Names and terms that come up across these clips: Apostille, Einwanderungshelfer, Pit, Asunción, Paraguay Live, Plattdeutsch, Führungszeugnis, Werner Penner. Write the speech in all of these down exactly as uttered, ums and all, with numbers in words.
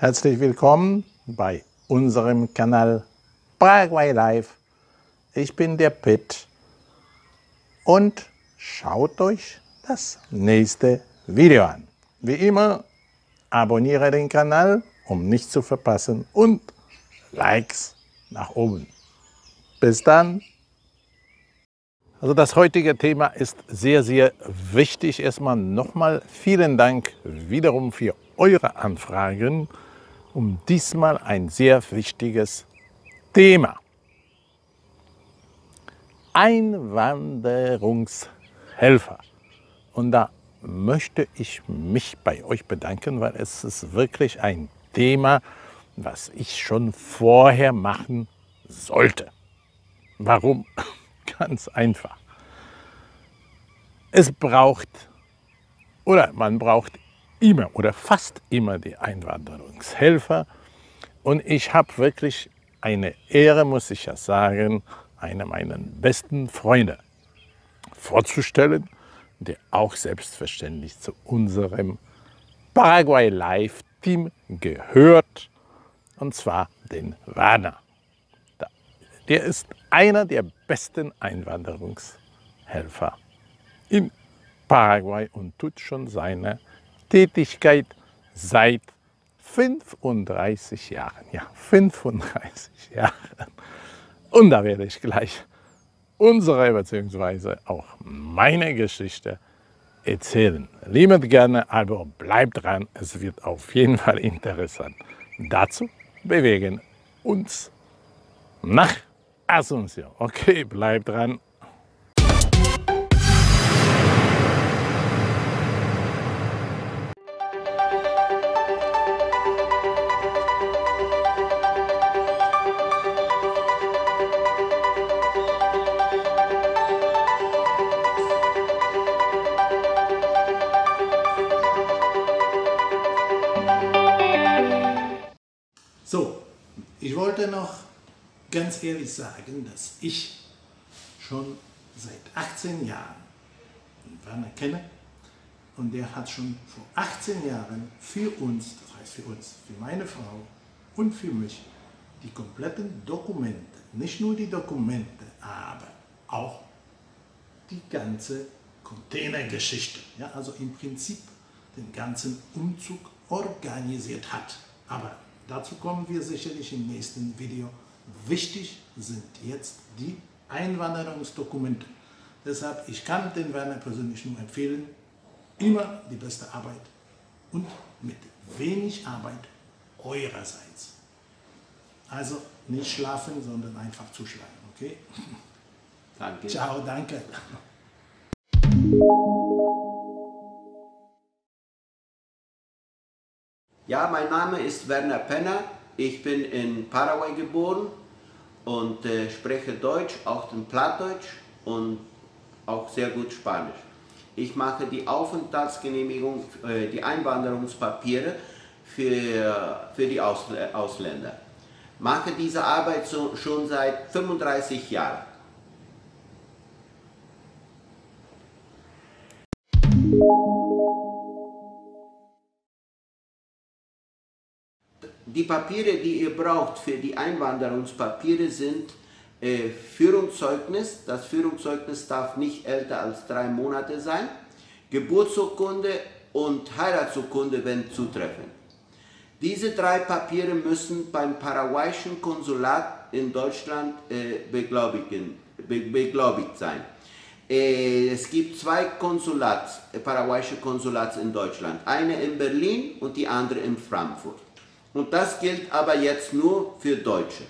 Herzlich willkommen bei unserem Kanal Paraguay Live. Ich bin der Pit und schaut euch das nächste Video an. Wie immer, abonniere den Kanal, um nichts zu verpassen, und Likes nach oben. Bis dann! Also das heutige Thema ist sehr, sehr wichtig. Erstmal nochmal vielen Dank wiederum für eure Anfragen. Um diesmal ein sehr wichtiges Thema. Einwanderungshelfer. Und da möchte ich mich bei euch bedanken, weil es ist wirklich ein Thema, was ich schon vorher machen sollte. Warum? Ganz einfach. Es braucht, oder man braucht immer oder fast immer die Einwanderungshelfer. Und ich habe wirklich eine Ehre, muss ich ja sagen, einer meiner besten Freunde vorzustellen, der auch selbstverständlich zu unserem Paraguay Live Team gehört, und zwar den Werner. Der ist einer der besten Einwanderungshelfer in Paraguay und tut schon seine Tätigkeit seit fünfunddreißig Jahren. Ja, fünfunddreißig Jahre. Und da werde ich gleich unsere bzw. auch meine Geschichte erzählen. Liebet gerne, aber bleibt dran. Es wird auf jeden Fall interessant. Dazu bewegen uns nach Asunción. Okay, bleibt dran. Noch ganz ehrlich sagen, dass ich schon seit achtzehn Jahren Werner kenne, und der hat schon vor achtzehn Jahren für uns, das heißt für uns, für meine Frau und für mich, die kompletten Dokumente, nicht nur die Dokumente, aber auch die ganze Containergeschichte, ja, also im Prinzip den ganzen Umzug organisiert hat. Aber dazu kommen wir sicherlich im nächsten Video. Wichtig sind jetzt die Einwanderungsdokumente. Deshalb, ich kann den Werner persönlich nur empfehlen, immer die beste Arbeit und mit wenig Arbeit eurerseits. Also nicht schlafen, sondern einfach zuschlagen, okay? Danke. Ciao, danke. Ja, mein Name ist Werner Penner, ich bin in Paraguay geboren und äh, spreche Deutsch, auch den Plattdeutsch und auch sehr gut Spanisch. Ich mache die Aufenthaltsgenehmigung, äh, die Einwanderungspapiere für, für die Ausl- Ausländer. Mache diese Arbeit so, schon seit fünfunddreißig Jahren. Die Papiere, die ihr braucht für die Einwanderungspapiere, sind äh, Führungszeugnis. Das Führungszeugnis darf nicht älter als drei Monate sein. Geburtsurkunde und Heiratsurkunde, wenn zutreffend. Diese drei Papiere müssen beim paraguayischen Konsulat in Deutschland äh, beglaubigen, be, beglaubigt sein. Äh, es gibt zwei Konsulats, äh, paraguayische Konsulats in Deutschland. Eine in Berlin und die andere in Frankfurt. Und das gilt aber jetzt nur für Deutsche.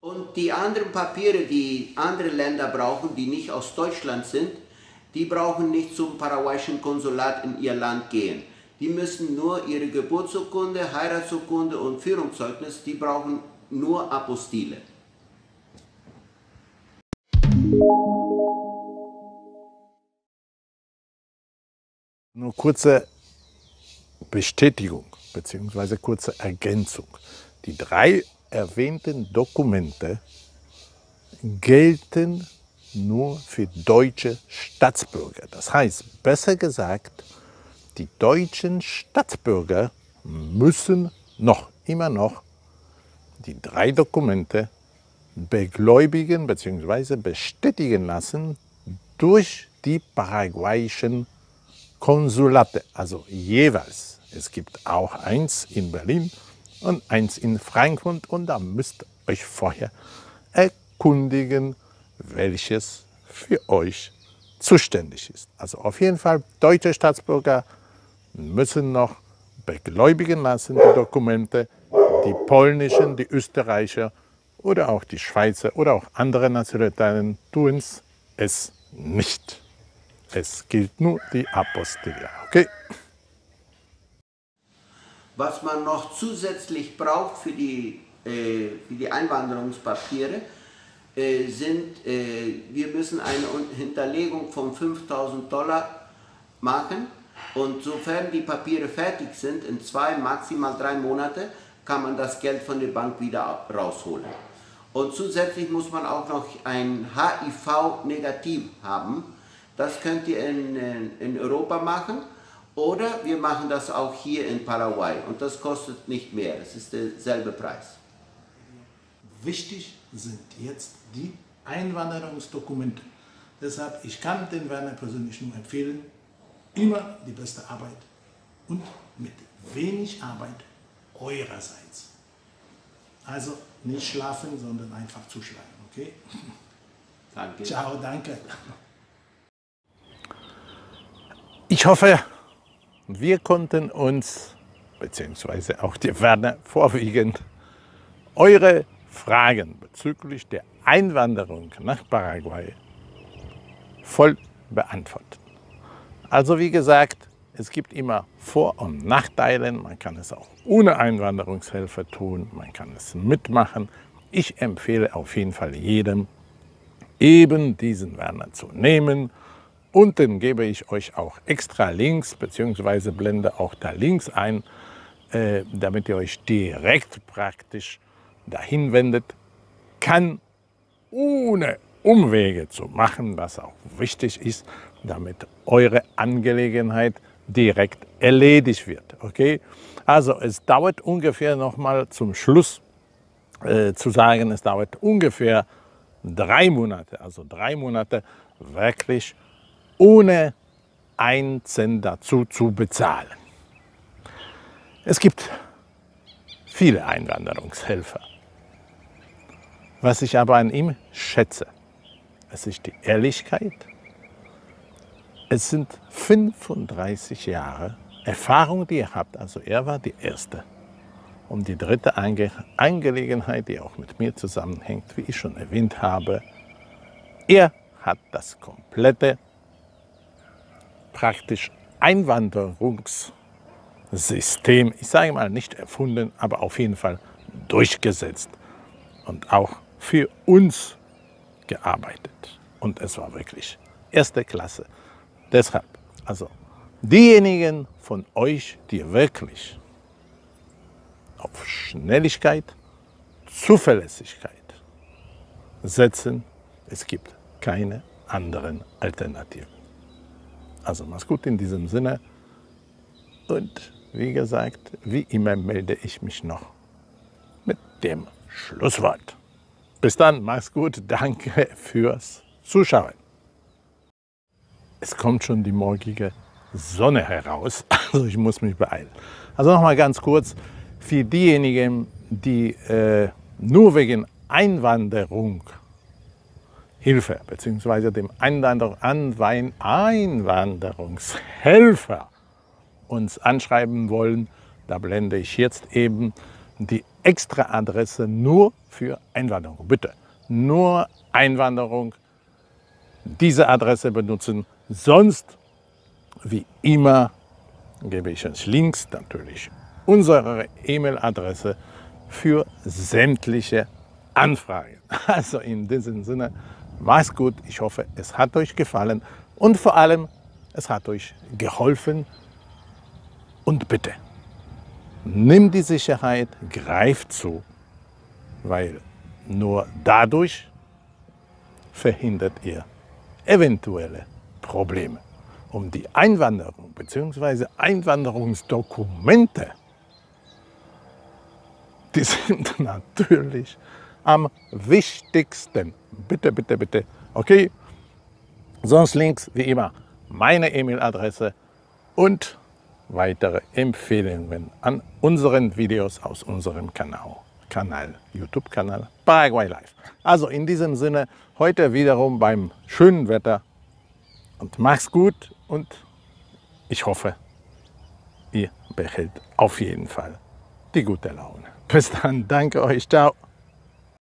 Und die anderen Papiere, die andere Länder brauchen, die nicht aus Deutschland sind, die brauchen nicht zum paraguayischen Konsulat in ihr Land gehen. Die müssen nur ihre Geburtsurkunde, Heiratsurkunde und Führungszeugnis, die brauchen nur Apostille. Nur kurze Bestätigung bzw. kurze Ergänzung. Die drei erwähnten Dokumente gelten nur für deutsche Staatsbürger. Das heißt, besser gesagt, die deutschen Staatsbürger müssen noch immer noch die drei Dokumente begläubigen bzw. bestätigen lassen durch die paraguayischen Konsulate, also jeweils. Es gibt auch eins in Berlin und eins in Frankfurt, und da müsst ihr euch vorher erkundigen, welches für euch zuständig ist. Also auf jeden Fall, deutsche Staatsbürger müssen noch begläubigen lassen die Dokumente, die polnischen, die Österreicher oder auch die Schweizer oder auch andere Nationalitäten tun es nicht. Es gilt nur die Apostille, okay? Was man noch zusätzlich braucht für die, äh, für die Einwanderungspapiere, äh, sind, äh, wir müssen eine Hinterlegung von fünftausend Dollar machen, und sofern die Papiere fertig sind, in zwei, maximal drei Monate, kann man das Geld von der Bank wieder rausholen. Und zusätzlich muss man auch noch ein H I V-Negativ haben. Das könnt ihr in, in, in Europa machen. Oder wir machen das auch hier in Paraguay, und das kostet nicht mehr, es ist derselbe Preis. Wichtig sind jetzt die Einwanderungsdokumente. Deshalb, ich kann den Werner persönlich nur empfehlen, immer die beste Arbeit und mit wenig Arbeit eurerseits. Also nicht schlafen, sondern einfach zuschlagen, okay? Danke. Ciao, danke. Ich hoffe, wir konnten uns, beziehungsweise auch die Werner vorwiegend, eure Fragen bezüglich der Einwanderung nach Paraguay voll beantworten. Also wie gesagt, es gibt immer Vor- und Nachteile. Man kann es auch ohne Einwanderungshelfer tun, man kann es mitmachen. Ich empfehle auf jeden Fall jedem, eben diesen Werner zu nehmen. Unten gebe ich euch auch extra Links, beziehungsweise blende auch da Links ein, äh, damit ihr euch direkt praktisch dahin wendet. Kann, ohne Umwege zu machen, was auch wichtig ist, damit eure Angelegenheit direkt erledigt wird. Okay? Also es dauert ungefähr, nochmal zum Schluss äh, zu sagen, es dauert ungefähr drei Monate, also drei Monate wirklich, ohne einen Cent dazu zu bezahlen. Es gibt viele Einwanderungshelfer. Was ich aber an ihm schätze, es ist die Ehrlichkeit. Es sind fünfunddreißig Jahre Erfahrung, die ihr habt. Also er war die erste. Und die dritte Ange- Angelegenheit, die auch mit mir zusammenhängt, wie ich schon erwähnt habe, er hat das komplette praktisch Einwanderungssystem, ich sage mal nicht erfunden, aber auf jeden Fall durchgesetzt und auch für uns gearbeitet. Und es war wirklich erste Klasse. Deshalb, also diejenigen von euch, die wirklich auf Schnelligkeit, Zuverlässigkeit setzen, es gibt keine anderen Alternativen. Also mach's gut in diesem Sinne, und wie gesagt, wie immer melde ich mich noch mit dem Schlusswort. Bis dann, mach's gut, danke fürs Zuschauen. Es kommt schon die morgige Sonne heraus, also ich muss mich beeilen. Also nochmal ganz kurz, für diejenigen, die äh, nur wegen Einwanderung Hilfe bzw. dem Einwanderungshelfer uns anschreiben wollen, da blende ich jetzt eben die extra Adresse nur für Einwanderung. Bitte nur Einwanderung, diese Adresse benutzen, sonst wie immer gebe ich euch links natürlich unsere E-Mail-Adresse für sämtliche Anfragen. Also in diesem Sinne, mach's gut, ich hoffe, es hat euch gefallen und vor allem, es hat euch geholfen. Und bitte, nimm die Sicherheit, greif zu, weil nur dadurch verhindert ihr eventuelle Probleme. Um die Einwanderung bzw. Einwanderungsdokumente, die sind natürlich am wichtigsten. Bitte, bitte, bitte. Okay? Sonst links, wie immer, meine E-Mail-Adresse und weitere Empfehlungen an unseren Videos aus unserem Kanal, Kanal YouTube-Kanal Paraguay Live. Also in diesem Sinne, heute wiederum beim schönen Wetter und mach's gut und ich hoffe, ihr behält auf jeden Fall die gute Laune. Bis dann, danke euch, ciao.